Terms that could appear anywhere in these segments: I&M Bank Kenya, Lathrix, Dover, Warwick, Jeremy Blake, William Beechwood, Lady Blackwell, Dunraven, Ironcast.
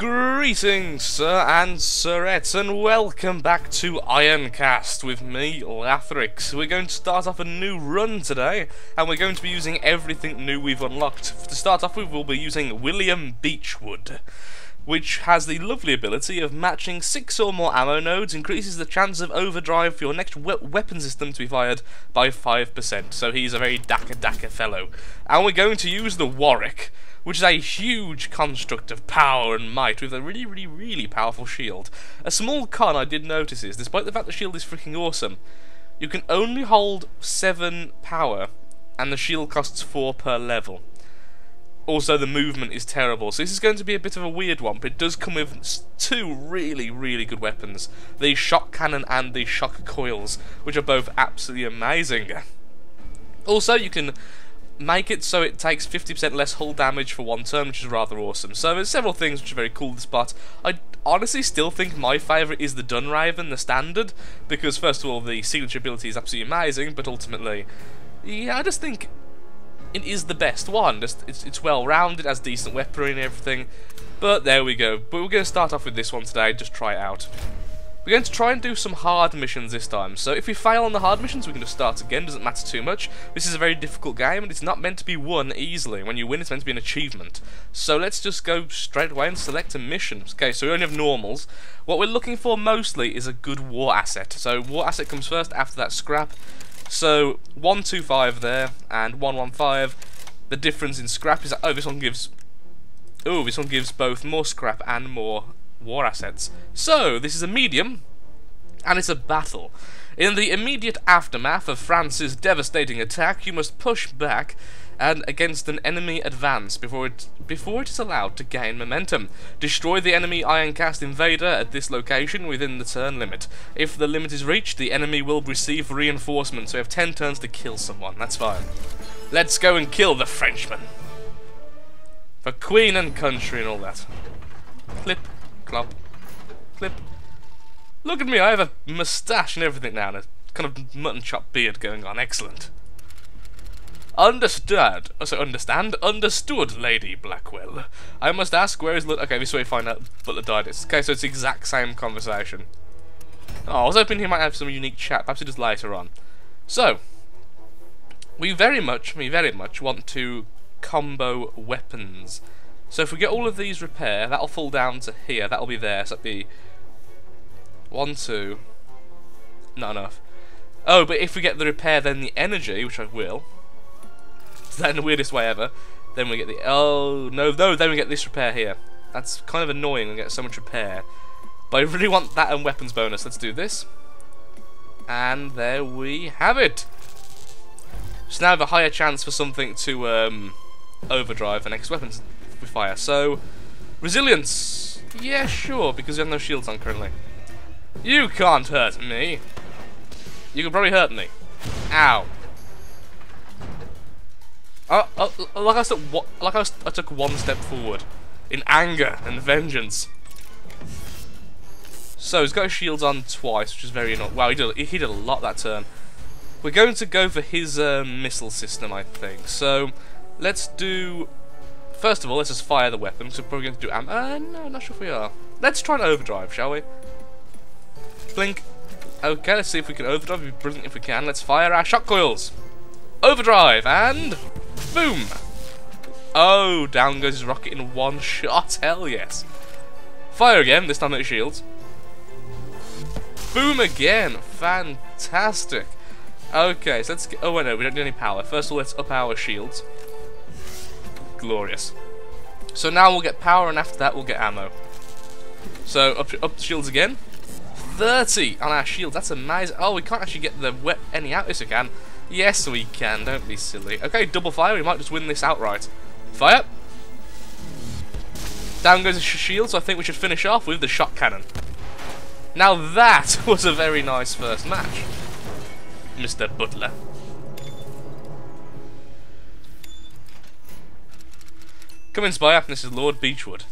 Greetings, sir and sirettes, and welcome back to Ironcast with me, Lathrix. We're going to start off a new run today, and we're going to be using everything new we've unlocked. To start off with, we'll be using William Beechwood, which has the lovely ability of matching 6 or more ammo nodes, increases the chance of overdrive for your next weapon system to be fired by 5%, so he's a very daka-daka fellow. And we're going to use the Warwick, which is a huge construct of power and might with a really powerful shield. A small con I did notice is, despite the fact the shield is freaking awesome, you can only hold 7 power, and the shield costs 4 per level. Also, the movement is terrible, so this is going to be a bit of a weird one, but it does come with 2 really good weapons. The shock cannon and the shock coils, which are both absolutely amazing. Also, you can make it so it takes 50% less hull damage for 1 turn, which is rather awesome. So there's several things which are very cool to this part. I honestly still think my favourite is the Dunraven, the standard, because first of all the signature ability is absolutely amazing, but ultimately, yeah, I just think it is the best one. It's well rounded, has decent weaponry and everything, but there we go. But we're going to start off with this one today, just try it out. We're going to try and do some hard missions this time, so if we fail on the hard missions we can just start again, doesn't matter too much. This is a very difficult game and it's not meant to be won easily. When you win it's meant to be an achievement. So let's just go straight away and select a mission. Okay, so we only have normals. What we're looking for mostly is a good war asset. So war asset comes first, after that scrap. So 125 there and 115. The difference in scrap is that, oh, this one gives both more scrap and more war assets. So this is a medium, and it's a battle. In the immediate aftermath of France's devastating attack, you must push back and against an enemy advance before it is allowed to gain momentum. Destroy the enemy Ironcast invader at this location within the turn limit. If the limit is reached, the enemy will receive reinforcements. So we have 10 turns to kill someone. That's fine. Let's go and kill the Frenchman. For Queen and country and all that. Clip. Clop. Clip. Look at me, I have a moustache and everything now, and a kind of mutton chop beard going on. Excellent. Understood. So understood, Lady Blackwell. I must ask, where is Lud? Okay, this way we find out Butler died. Okay, so it's the exact same conversation. Oh, I was hoping he might have some unique chat, perhaps it is later on. So, we very much want to combo weapons. So if we get all of these repair, that'll fall down to here, that'll be there, so that'd be 1, 2, not enough. Oh, but if we get the repair, then the energy, which I will, is that in the weirdest way ever, then we get the, oh, no, then we get this repair here. That's kind of annoying, we get so much repair, but I really want that and weapons bonus. Let's do this, and there we have it. So now I have a higher chance for something to overdrive the next weapons we fire. So, resilience! Yeah, sure, because we have no shields on currently. You can't hurt me! You can probably hurt me. Ow! I took 1 step forward in anger and vengeance. So, he's got his shields on twice, which is very annoying. Wow, he did a lot that turn. We're going to go for his missile system, I think. So, let's do... First of all, let's just fire the weapon, because we're probably going to do no, not sure if we are. Let's try an overdrive, shall we? Blink. Okay, let's see if we can overdrive. It'd be brilliant if we can. Let's fire our shock coils. Overdrive, and boom! Oh, down goes his rocket in 1 shot. Hell yes. Fire again, this time at his shields. Boom again. Fantastic. Okay, so let's get... Oh, wait, no, we don't need any power. First of all, let's up our shields. Glorious. So now we'll get power, and after that we'll get ammo. So up the shields again. 30 on our shields. That's amazing. Oh, we can't actually get the any out. Yes, we can. Yes, we can. Don't be silly. Okay, double fire. We might just win this outright. Fire. Down goes the shield. So I think we should finish off with the shot cannon. Now that was a very nice first match, Mr. Butler. Come in, Spire. This is Lord Beechwood.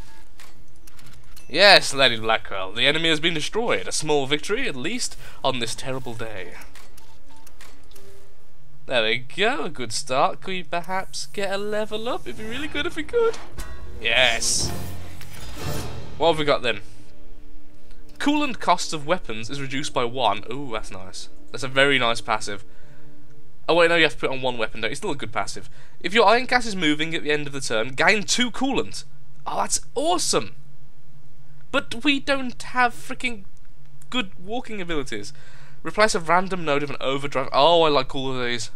Yes, Lady Blackwell. The enemy has been destroyed. A small victory, at least, on this terrible day. There we go. A good start. Could we perhaps get a level up? It'd be really good if we could. Yes. What have we got then? Coolant cost of weapons is reduced by 1. Ooh, that's nice. That's a very nice passive. Oh wait, no, you have to put on 1 weapon, don't you? It's still a good passive. If your Ironcast is moving at the end of the turn, gain 2 coolant. Oh, that's awesome. But we don't have freaking good walking abilities. Replace a random node with an overdrive. Oh, I like all of these.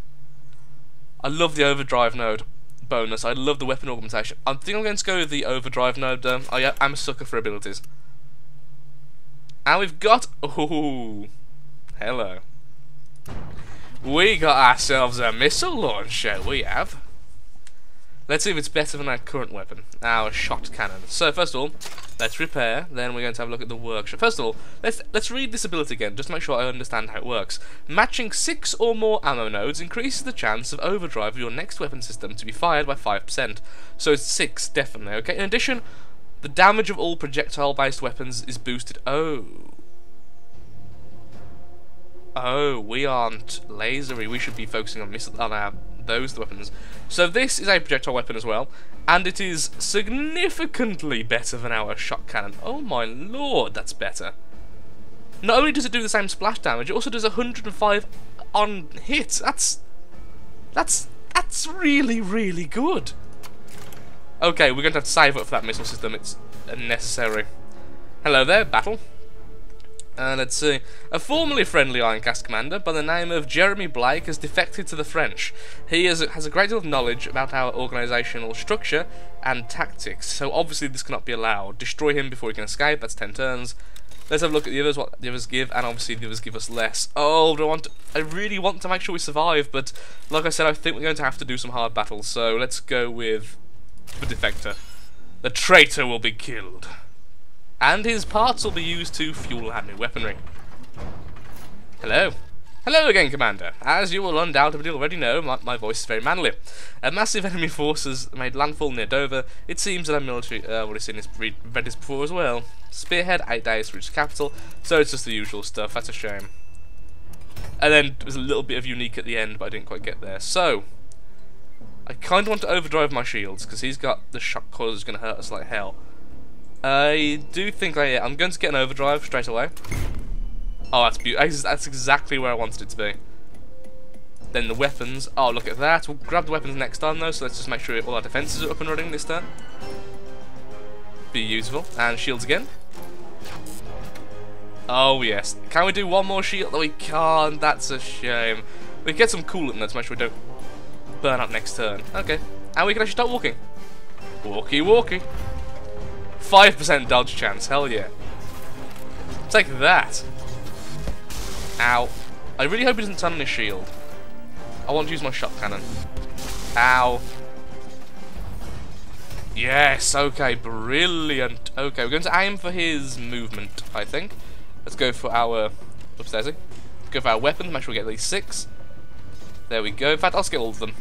I love the overdrive node bonus. I love the weapon augmentation. I think I'm going to go with the overdrive node. I am a sucker for abilities. And we've got... Oh, hello. We got ourselves a missile launcher, we have. Let's see if it's better than our current weapon, our shot cannon. So first of all, let's repair, then we're going to have a look at the workshop. First of all, let's read this ability again, just to make sure I understand how it works. Matching 6 or more ammo nodes increases the chance of overdrive of your next weapon system to be fired by 5%. So it's 6, definitely, okay? In addition, the damage of all projectile-based weapons is boosted. Oh, we aren't lasery. We should be focusing on those weapons. So this is a projectile weapon as well, and it is significantly better than our shot cannon. Oh my lord, that's better. Not only does it do the same splash damage, it also does 105 on hit. That's really, really good. Okay, we're going to have to save up for that missile system. It's unnecessary. Hello there, battle. Let's see. A formerly friendly Ironcast commander by the name of Jeremy Blake has defected to the French. He has a great deal of knowledge about our organisational structure and tactics, so obviously this cannot be allowed. Destroy him before he can escape. That's 10 turns. Let's have a look at the others, what the others give, and obviously the others give us less. Oh, I really want to make sure we survive, but like I said, I think we're going to have to do some hard battles, so let's go with the defector. The traitor will be killed. And his parts will be used to fuel our new weaponry. Hello. Hello again, Commander. As you will undoubtedly already know, my voice is very manly. A massive enemy force has made landfall near Dover. It seems that our military... well, it's seen this, read this before as well. Spearhead, 8 days to reach the capital. So it's just the usual stuff. That's a shame. And then there's a little bit of unique at the end, but I didn't quite get there. So... I kind of want to overdrive my shields, because he's got the shock coil that's going to hurt us like hell. I do think I'm going to get an overdrive straight away. Oh, that's beautiful. That's exactly where I wanted it to be. Then the weapons. Oh, look at that. We'll grab the weapons next time, though, so let's just make sure all our defenses are up and running this turn. Beautiful. And shields again. Oh, yes. Can we do one more shield? No, we can't. That's a shame. We can get some coolant, though, to make sure we don't burn up next turn. Okay. And we can actually start walking. Walkie, walkie. 5% dodge chance, hell yeah. Take that. Ow. I really hope he doesn't turn on his shield. I want to use my shot cannon. Ow. Yes, okay, brilliant. Okay, we're going to aim for his movement, I think. Let's go for our... upstairs. Go for our weapons, make sure we get at least 6. There we go. In fact, I'll skip all of them.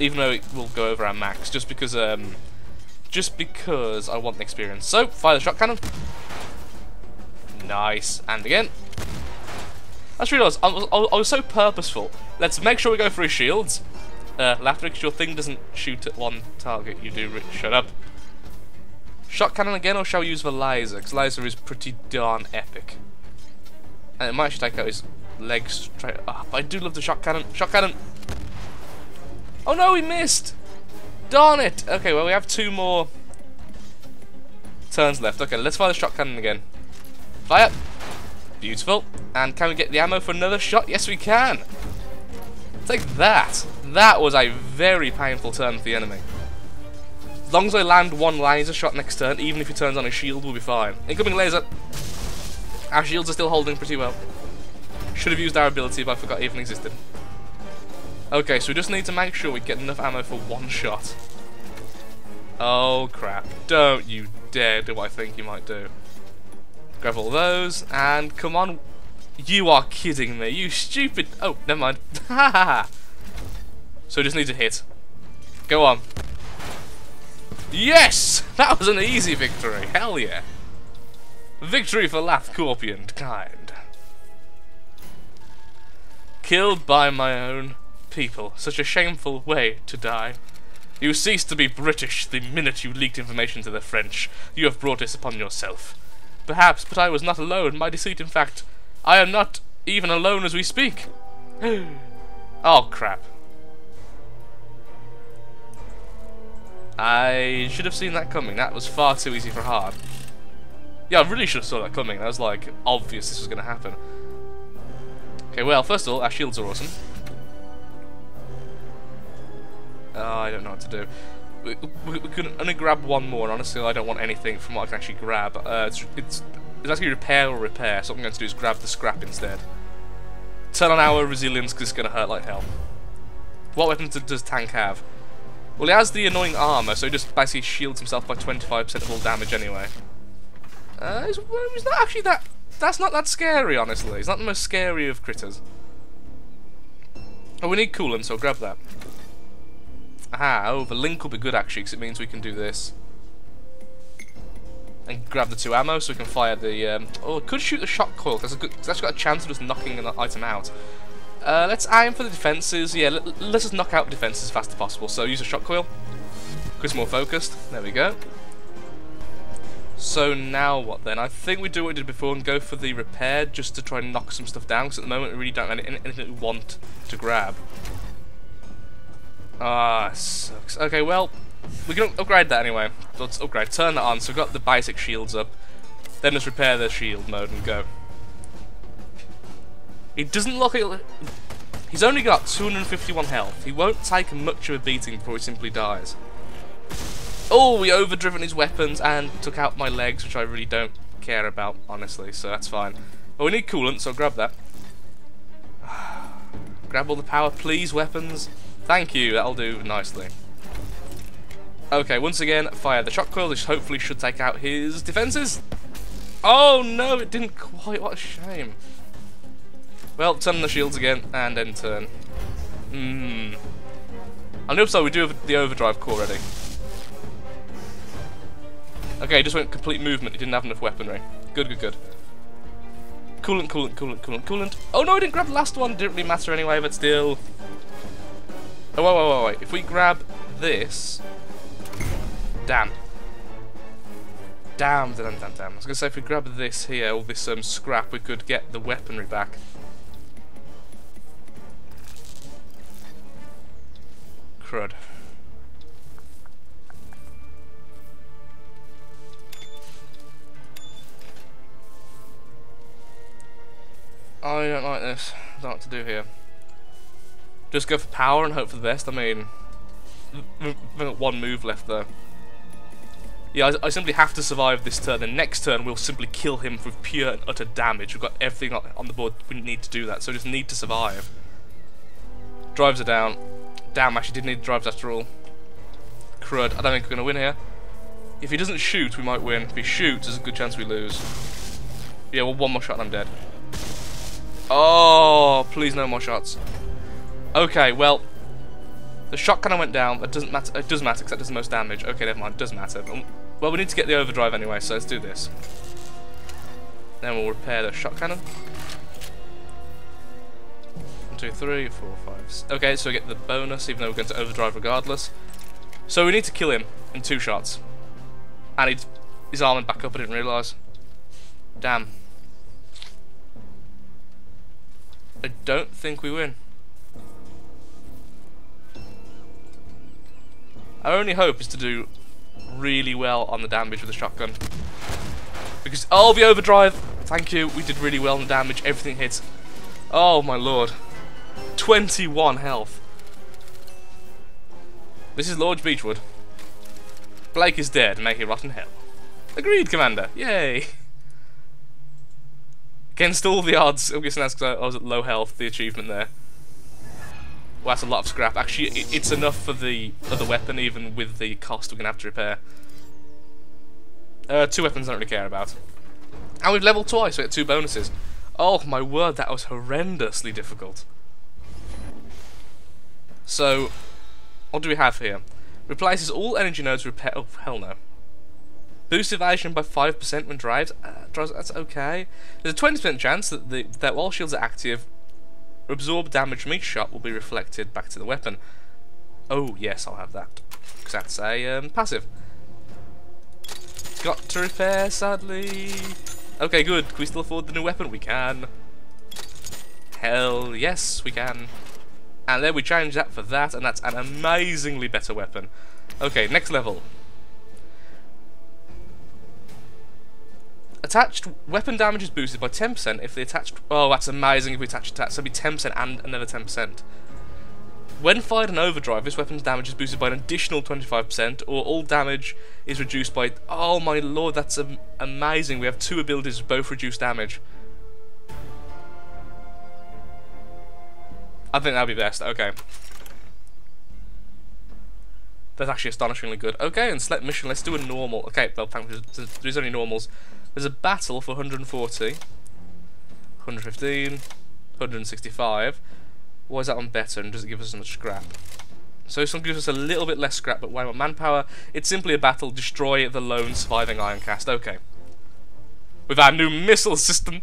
Even though it will go over our max, just because... just because I want the experience. So, fire the shot cannon. Nice. And again. I just realised, I was so purposeful. Let's make sure we go through shields. Lathrix, your thing doesn't shoot at one target. You do, Rich. Shut up. Shot cannon again, or shall we use the laser? Because laser is pretty darn epic. And it might actually take out his legs straight up. I do love the shot cannon. Shot cannon. Oh no, we missed. Darn it! Okay, well, we have 2 more turns left. Okay, let's fire the shot cannon again. Fly up. Beautiful. And can we get the ammo for another shot? Yes, we can! Take that! That was a very painful turn for the enemy. As long as I land 1 laser shot next turn, even if he turns on his shield, we'll be fine. Incoming laser! Our shields are still holding pretty well. Should have used our ability, but I forgot it even existed. Okay, so we just need to make sure we get enough ammo for 1 shot. Oh crap, don't you dare do what I think you might do. Grab all those, and come on. You are kidding me, you stupid. Oh, never mind. So we just need to hit. Go on. Yes! That was an easy victory, hell yeah. Victory for Lathcorpion and kind. Killed by my own people, such a shameful way to die. You ceased to be British the minute you leaked information to the French. You have brought this upon yourself. Perhaps, but I was not alone. My deceit, in fact, I am not even alone as we speak. Oh, crap. I should have seen that coming. That was far too easy for hard. Yeah, I really should have saw that coming. That was, like, obvious this was going to happen. Okay, well, first of all, our shields are awesome. Oh, I don't know what to do. We can only grab one more, and honestly, I don't want anything from what I can actually grab. It's actually repair or repair, so what I'm going to do is grab the scrap instead. Turn on our resilience, because it's going to hurt like hell. What weapon does Tank have? Well, he has the annoying armour, so he just basically shields himself by 25% of all damage anyway. He's not actually that... That's not that scary, honestly. He's not the most scary of critters. Oh, we need coolant, so I'll grab that. Aha, oh, the link will be good, actually, because it means we can do this. And grab the two ammo, so we can fire the... oh, it could shoot the shock coil, because that's got a chance of just knocking an item out. Let's aim for the defences. Yeah, let's just knock out defences as fast as possible. So, use a shock coil. Because more focused. There we go. So, now what, then? I think we do what we did before and go for the repair, just to try and knock some stuff down, because at the moment we really don't have anything we want to grab. Ah, sucks. Okay, well, we can upgrade that anyway. Let's upgrade. Turn that on, so we've got the basic shields up. Then let's repair the shield mode and go. He doesn't look... He's only got 251 health. He won't take much of a beating before he simply dies. Oh, we overdriven his weapons and took out my legs, which I really don't care about, honestly, so that's fine. But we need coolant, so I'll grab that. Grab all the power, please, weapons. Thank you, that'll do nicely. Okay, once again, fire the shock coil. This hopefully should take out his defences. Oh no, it didn't quite. What a shame. Well, turn the shields again, and then turn. On the upside, we do have the overdrive core ready. Okay, just went complete movement. He didn't have enough weaponry. Good, good, good. Coolant, coolant, coolant, coolant, coolant. Oh no, I didn't grab the last one. Didn't really matter anyway, but still. Oh, wait, wait, wait, wait. If we grab this... Damn. Damn, damn, damn, damn. I was going to say, if we grab this here, all this scrap, we could get the weaponry back. Crud. I don't like this. I don't know what to do here. Just go for power and hope for the best. I mean, one move left there. Yeah, I simply have to survive this turn. The next turn, we'll simply kill him with pure and utter damage. We've got everything on the board. We need to do that, so we just need to survive. Drives are down. Damn, actually didn't need drives after all. Crud, I don't think we're going to win here. If he doesn't shoot, we might win. If he shoots, there's a good chance we lose. Yeah, well, one more shot and I'm dead. Oh, please no more shots. Okay, well, the shotgun I went down, but doesn't matter. It does matter because that does the most damage. Okay, never mind. It does matter. Well, we need to get the overdrive anyway, so let's do this. Then we'll repair the shotgun. 1, 2, 3, 4, 5. Okay, so we get the bonus, even though we're going to overdrive regardless. So we need to kill him in 2 shots. And his arm went back up. I didn't realise. Damn. I don't think we win. Our only hope is to do really well on the damage with the shotgun. Because, oh, the overdrive! Thank you, we did really well on the damage, everything hits. Oh my lord. 21 health. This is Lord Beechwood. Blake is dead, may he rot in hell. Agreed, Commander, yay! Against all the odds, I'm guessing that's because I was at low health, the achievement there. Well, that's a lot of scrap. Actually, it's enough for the other weapon, even with the cost we're going to have to repair. 2 weapons I don't really care about. And we've leveled twice, so we get 2 bonuses. Oh, my word, that was horrendously difficult. So, what do we have here? Replaces all energy nodes with repair... Oh, hell no. Boost evasion by 5% when drives. That's okay. There's a 20% chance that while shields are active, absorbed damage from each shot will be reflected back to the weapon. Oh yes, I'll have that. because that's a passive. Got to repair, sadly. Okay, good. Can we still afford the new weapon? We can. Hell yes, we can. And then we change that for that, and that's an amazingly better weapon. Okay, next level. Attached weapon damage is boosted by 10% if the attached... Oh, that's amazing if we attach attacks. So it'll be 10% and another 10%. When fired in overdrive, this weapon's damage is boosted by an additional 25%, or all damage is reduced by... Oh my lord, that's amazing. We have two abilities that both reduce damage. I think that'll be best. Okay. That's actually astonishingly good. Okay, and select mission. Let's do a normal. Okay, well, there's only normals. There's a battle for 140, 115, 165. Why is that on better and does it give us some scrap? So this one gives us a little bit less scrap, but way more manpower. It's simply a battle. Destroy the lone surviving Ironcast. Okay. With our new missile system.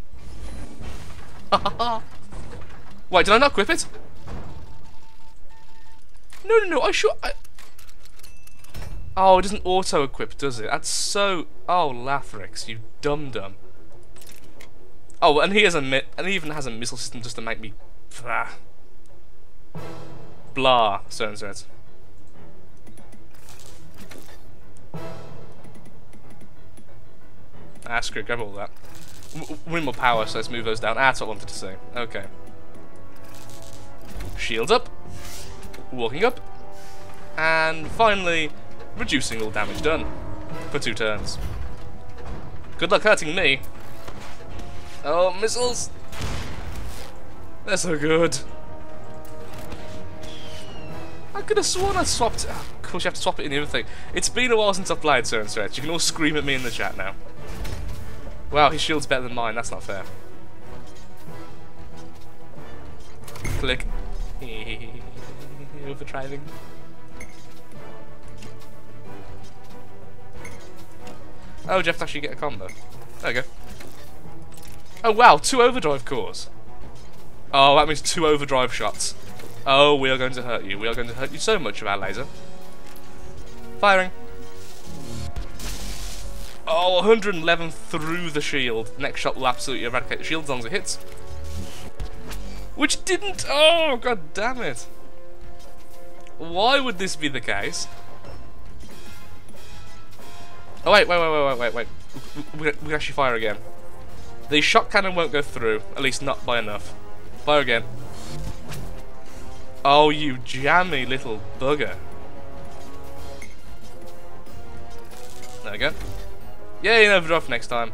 Wait, did I not equip it? No, no, no, Oh, it doesn't auto-equip, does it? That's so... Oh, Lathrix, you dum-dum. Oh, and he even has a missile system just to make me... Blah. Blah, so and so. Ah, screw it, grab all that. We need more power, so let's move those down. Ah, that's what I wanted to say. Okay. Shields up. Walking up. And finally... reducing all damage done for 2 turns. Good luck hurting me. Oh, missiles! They're so good. I could have sworn I swapped. Oh, of course, you have to swap it in the other thing. It's been a while since I've played Sir and Stretch. You can all scream at me in the chat now. Wow, his shield's better than mine. That's not fair. Click. Overdriving. Oh, do you have to actually get a combo? There we go. Oh wow, 2 overdrive cores. Oh, that means 2 overdrive shots. Oh, we are going to hurt you. We are going to hurt you so much with our laser. Firing. Oh, 111 through the shield. Next shot will absolutely eradicate the shield as long as it hits. Which didn't. Oh, god damn it. Why would this be the case? Oh wait, we can actually fire again. The shot cannon won't go through, at least not by enough. Fire again. Oh, you jammy little bugger. There we go. Yay, an overdrive for next time.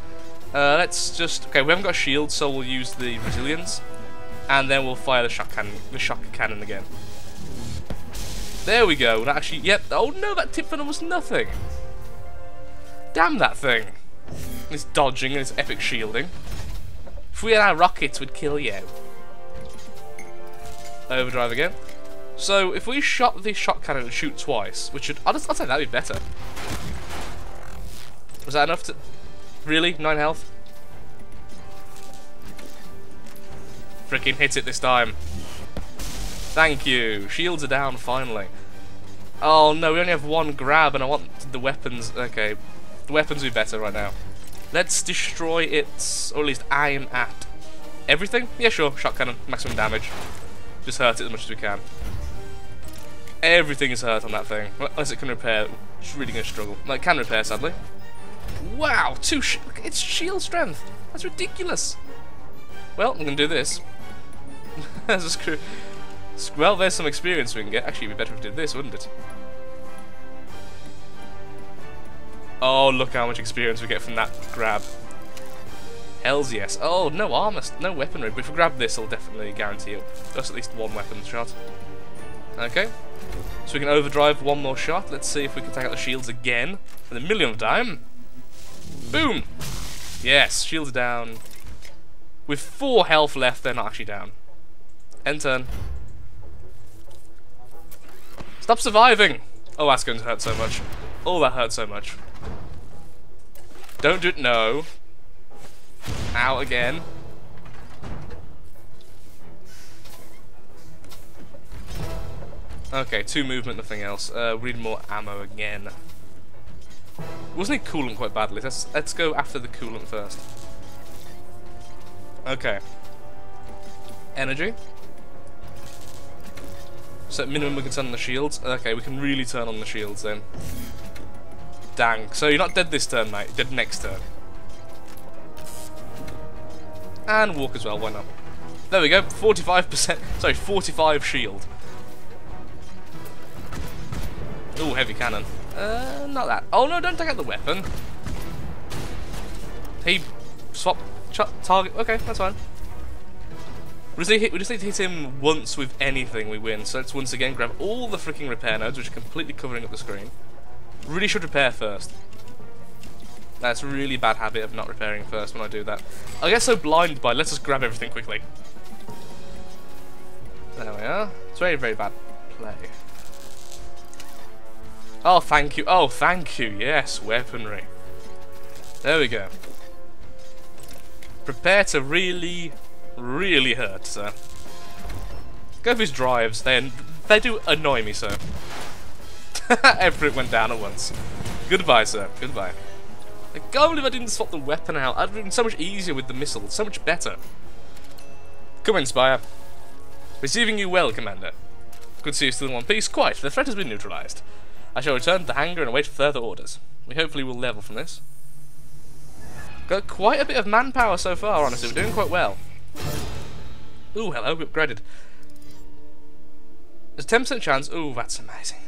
Let's just... Okay, we haven't got a shield, so we'll use the resilience. And then we'll fire the shot cannon again. There we go. That actually... Yep. Oh no, that tip gun was nothing. Damn that thing! It's dodging and it's epic shielding. If we had our rockets, we'd kill you. Overdrive again. So if we shot the shot cannon and shoot twice, which should I'll say that'd be better. Was that enough to? Really? 9 health? Freaking hit it this time. Thank you. Shields are down finally. Oh no, we only have 1 grab, and I want the weapons. Okay. The weapons would be better right now. Let's destroy it, or at least aim at everything. Yeah, sure. Shot cannon, maximum damage. Just hurt it as much as we can. Everything is hurt on that thing. Unless it can repair, it's really going to struggle. Like, it can repair, sadly. Wow, it's shield strength. That's ridiculous. Well, I'm going to do this. That's a screw. Well, there's some experience we can get. Actually, it'd be better if we did this, wouldn't it? Oh, look how much experience we get from that grab. Hells yes. Oh, no armor, no weaponry. But if we grab this, it'll definitely guarantee it. That's at least 1 weapon shot. Okay. So we can overdrive 1 more shot. Let's see if we can take out the shields again. For the 1,000,000th time. Boom! Yes, shields down. With 4 health left, they're not actually down. End turn. Stop surviving! Oh, that's going to hurt so much. Oh, that hurt so much. Don't do it, no. Ow, again. Okay, 2 movement, nothing else. We need more ammo again. Wasn't it coolant quite badly? Let's go after the coolant first. Okay. Energy. So at minimum we can turn on the shields. Okay, we can really turn on the shields then. Dang. So you're not dead this turn, mate. Dead next turn. And walk as well, why not? There we go, 45%, sorry, 45 shield. Ooh, heavy cannon. Not that. Oh no, don't take out the weapon. He swapped target. Okay, that's fine. We just need to hit him once with anything, we win. So let's once again grab all the freaking repair nodes, which are completely covering up the screen. Really should repair first. That's a really bad habit of not repairing first when I do that. I get so blinded by, let's just grab everything quickly. There we are. It's very, very bad play. Oh, thank you. Oh, thank you. Yes, weaponry. There we go. Prepare to really, really hurt, sir. Go for his drives. They do annoy me, sir. Everything went down at once. Goodbye, sir. Goodbye. I can't believe I didn't swap the weapon out. I'd have been so much easier with the missile. So much better. Come in, Spire. Receiving you well, Commander. Good to see you still in one piece. Quite. The threat has been neutralized. I shall return to the hangar and await further orders. We hopefully will level from this. Got quite a bit of manpower so far, honestly. We're doing quite well. Ooh, hello. We upgraded. There's a 10% chance. Ooh, that's amazing.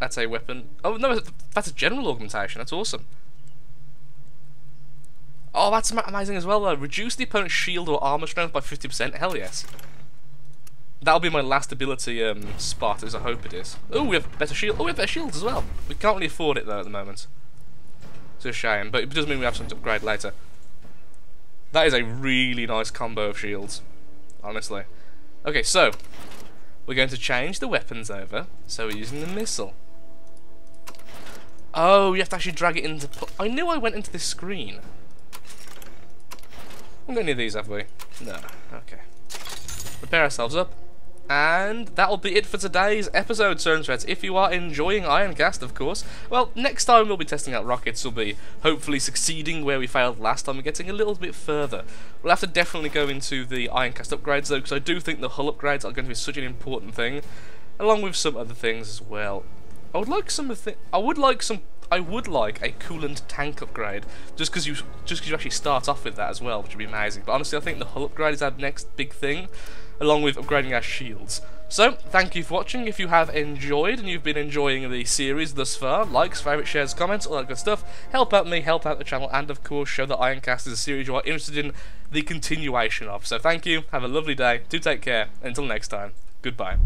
That's a weapon. Oh, no. That's a general augmentation. That's awesome. Oh, that's amazing as well, though. Reduce the opponent's shield or armor strength by 50%. Hell yes. That'll be my last ability spot, as I hope it is. Oh, we have better shield. Oh, we have better shields as well. We can't really afford it, though, at the moment. It's a shame, but it does mean we have something to upgrade later. That is a really nice combo of shields, honestly. Okay, so we're going to change the weapons over, so we're using the missile. Oh, you have to actually drag it into... I knew I went into this screen. We've got any of these, have we? No. Okay. Repair ourselves up. And that'll be it for today's episode, Sir and Threads. If you are enjoying Ironcast, of course, well, next time we'll be testing out rockets. We'll be hopefully succeeding where we failed last time and getting a little bit further. We'll have to definitely go into the Ironcast upgrades, though, because I do think the hull upgrades are going to be such an important thing, along with some other things as well. I would like some of the... I would like a coolant tank upgrade, just because you actually start off with that as well, which would be amazing. But honestly, I think the hull upgrade is our next big thing, along with upgrading our shields. So, thank you for watching. If you have enjoyed and you've been enjoying the series thus far, likes, favourite, shares, comments, all that good stuff, help out me, help out the channel, and of course show that Ironcast is a series you are interested in the continuation of. So thank you, have a lovely day, do take care, and until next time, goodbye.